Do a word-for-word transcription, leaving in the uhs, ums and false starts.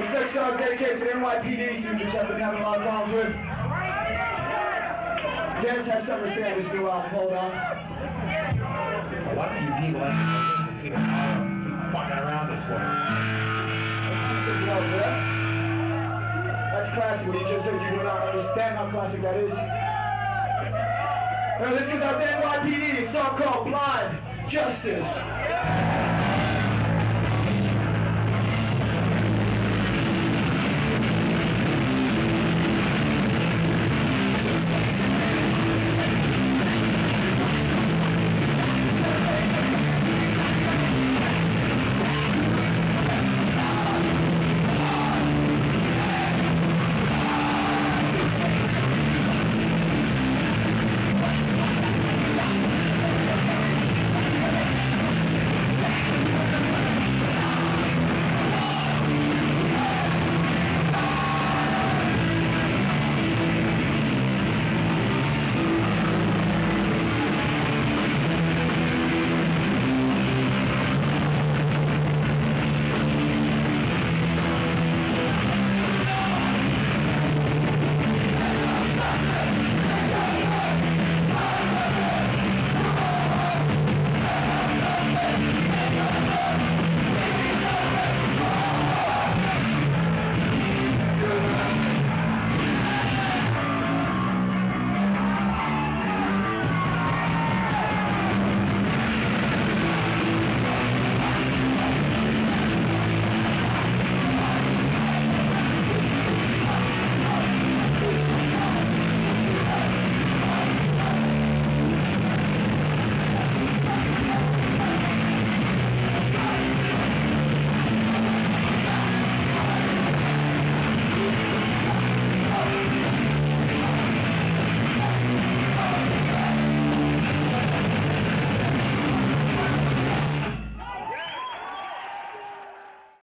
This next song is dedicated to the N Y P D, so you just have been having a lot of problems with. Dennis has something to say on this new album, hold on. Why don't you de-like this here? Keep fucking around this way. That's classic, what you just said, you do not understand how classic that is. Now, this goes out to N Y P D, a song called Blind Justice.